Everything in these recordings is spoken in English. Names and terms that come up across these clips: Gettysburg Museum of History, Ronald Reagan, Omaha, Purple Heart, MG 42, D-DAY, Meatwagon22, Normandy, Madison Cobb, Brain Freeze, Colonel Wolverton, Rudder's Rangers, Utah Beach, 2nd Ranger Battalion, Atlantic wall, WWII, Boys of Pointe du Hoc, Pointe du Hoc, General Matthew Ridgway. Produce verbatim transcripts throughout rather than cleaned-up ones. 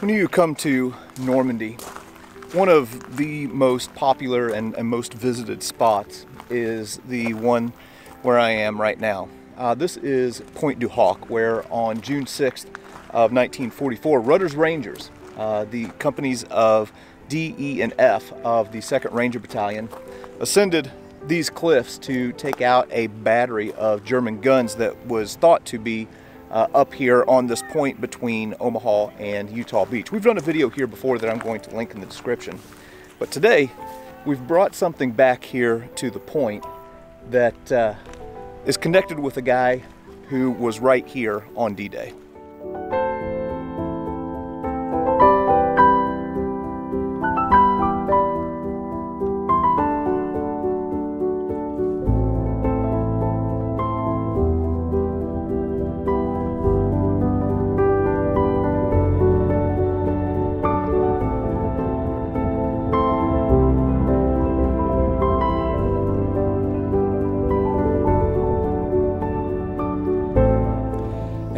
When you come to Normandy, one of the most popular and, and most visited spots is the one where I am right now. Uh, this is Pointe du Hoc, where on June sixth of nineteen forty-four, Rudder's Rangers, uh, the companies of D, E, and F of the second Ranger Battalion, ascended these cliffs to take out a battery of German guns that was thought to be Uh, up here on this point between Omaha and Utah Beach. We've done a video here before that I'm going to link in the description. But today, we've brought something back here to the point that uh, is connected with a guy who was right here on D-Day.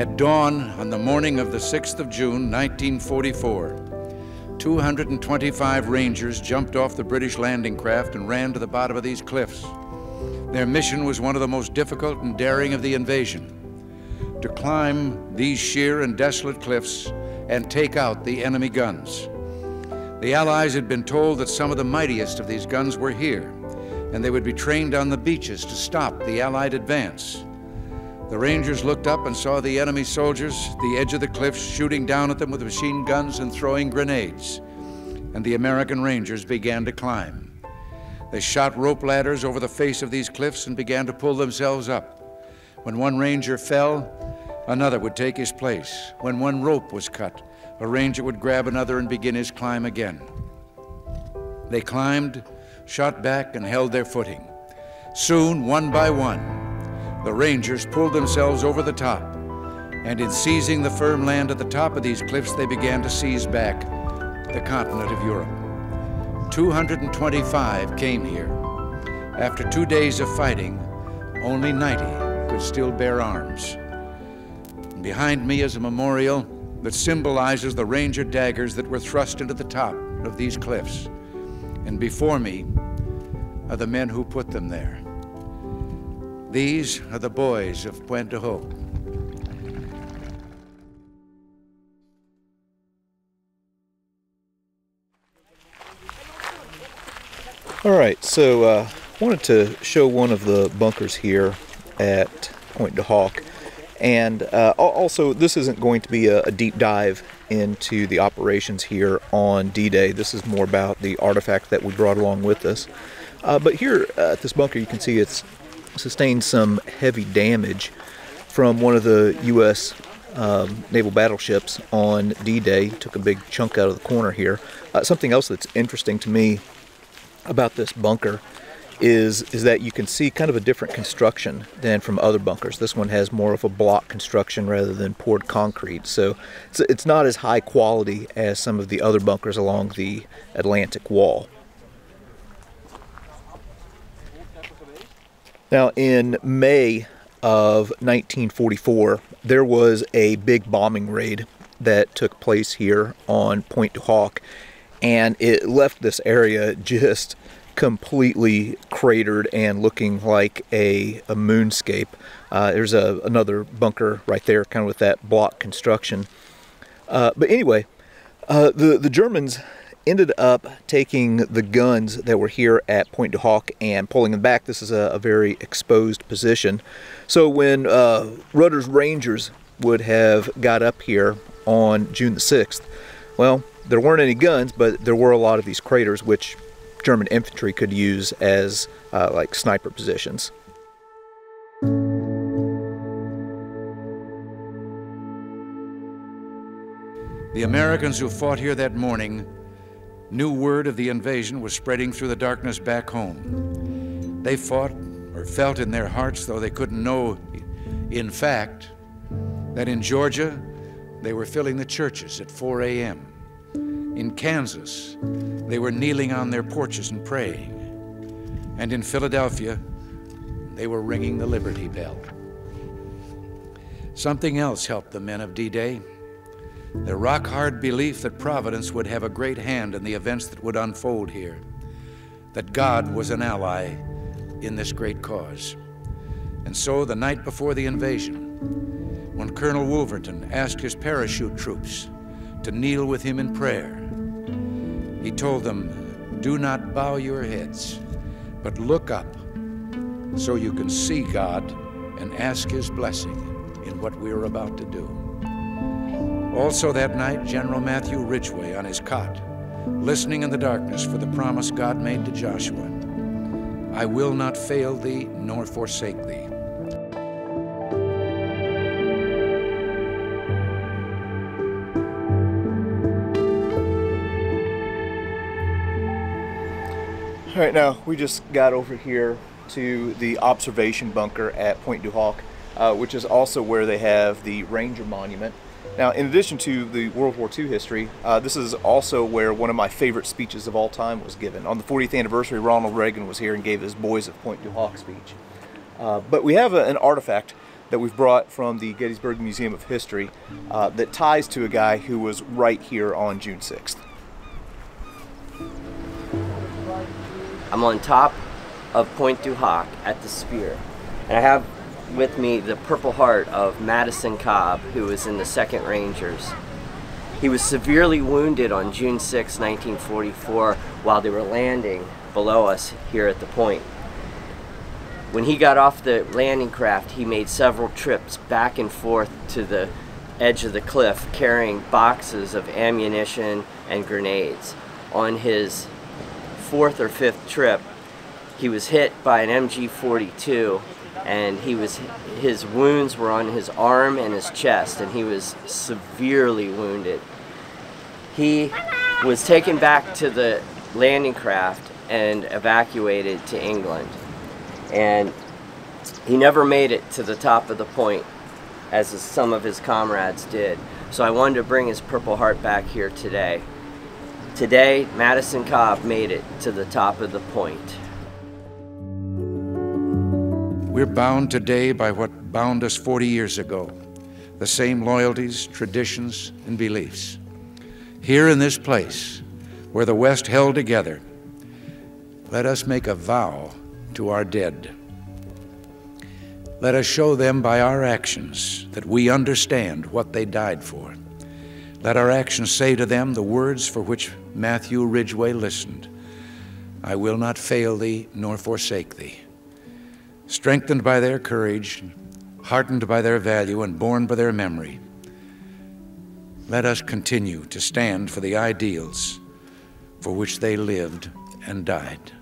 At dawn on the morning of the sixth of June nineteen forty-four, two hundred twenty-five Rangers jumped off the British landing craft and ran to the bottom of these cliffs. Their mission was one of the most difficult and daring of the invasion: to climb these sheer and desolate cliffs and take out the enemy guns. The Allies had been told that some of the mightiest of these guns were here, and they would be trained on the beaches to stop the Allied advance. The Rangers looked up and saw the enemy soldiers at the edge of the cliffs shooting down at them with machine guns and throwing grenades. And the American Rangers began to climb. They shot rope ladders over the face of these cliffs and began to pull themselves up. When one Ranger fell, another would take his place. When one rope was cut, a Ranger would grab another and begin his climb again. They climbed, shot back, and held their footing. Soon, one by one, the Rangers pulled themselves over the top, and in seizing the firm land at the top of these cliffs, they began to seize back the continent of Europe. two hundred twenty-five came here. After two days of fighting, only ninety could still bear arms. And behind me is a memorial that symbolizes the Ranger daggers that were thrust into the top of these cliffs. And before me are the men who put them there. These are the boys of Pointe du Hoc. All right, so I uh, wanted to show one of the bunkers here at Pointe du Hoc. And uh, also, this isn't going to be a, a deep dive into the operations here on D-Day. This is more about the artifacts that we brought along with us. Uh, but here uh, at this bunker, you can see it's sustained some heavy damage from one of the U S um, naval battleships on D-Day. Took a big chunk out of the corner here. Uh, something else that's interesting to me about this bunker is, is that you can see kind of a different construction than from other bunkers. This one has more of a block construction rather than poured concrete. So it's, it's not as high quality as some of the other bunkers along the Atlantic wall. Now, in May of nineteen forty-four, there was a big bombing raid that took place here on Pointe du Hoc, and it left this area just completely cratered and looking like a, a moonscape. Uh, there's a, another bunker right there, kind of with that block construction. Uh, but anyway, uh, the, the Germans ended up taking the guns that were here at Pointe du Hoc and pulling them back. This is a, a very exposed position. So when uh, Rudder's Rangers would have got up here on June the sixth, well, there weren't any guns, but there were a lot of these craters, which German infantry could use as uh, like sniper positions. The Americans who fought here that morning knew word of the invasion was spreading through the darkness back home. They fought, or felt in their hearts, though they couldn't know in fact, that in Georgia, they were filling the churches at four A M In Kansas, they were kneeling on their porches and praying. And in Philadelphia, they were ringing the Liberty Bell. Something else helped the men of D-Day. their rock-hard belief that Providence would have a great hand in the events that would unfold here, that God was an ally in this great cause. And so, the night before the invasion, when Colonel Wolverton asked his parachute troops to kneel with him in prayer, he told them, "Do not bow your heads, but look up so you can see God and ask his blessing in what we are about to do." Also that night, General Matthew Ridgway on his cot, listening in the darkness for the promise God made to Joshua, "I will not fail thee nor forsake thee." All right, now we just got over here to the observation bunker at Pointe du Hoc, uh, which is also where they have the Ranger Monument. Now, in addition to the World War Two history, uh, this is also where one of my favorite speeches of all time was given. On the fortieth anniversary, Ronald Reagan was here and gave his Boys of Pointe du Hoc speech. Uh, but we have a, an artifact that we've brought from the Gettysburg Museum of History uh, that ties to a guy who was right here on June sixth. I'm on top of Pointe du Hoc at the Spear, and I have with me the Purple Heart of Madison Cobb, who was in the second Rangers. He was severely wounded on June sixth, nineteen forty-four, while they were landing below us here at the point. When he got off the landing craft, he made several trips back and forth to the edge of the cliff, carrying boxes of ammunition and grenades. On his fourth or fifth trip, he was hit by an M G forty-two, and he was his wounds were on his arm and his chest, and he was severely wounded. He was taken back to the landing craft and evacuated to England, and he never made it to the top of the point as some of his comrades did. So I wanted to bring his Purple Heart back here today. Today, Madison Cobb made it to the top of the point. We're bound today by what bound us forty years ago, the same loyalties, traditions, and beliefs. Here in this place, where the West held together, let us make a vow to our dead. Let us show them by our actions that we understand what they died for. Let our actions say to them the words for which Matthew Ridgway listened, "I will not fail thee nor forsake thee." Strengthened by their courage, heartened by their value, and borne by their memory, let us continue to stand for the ideals for which they lived and died.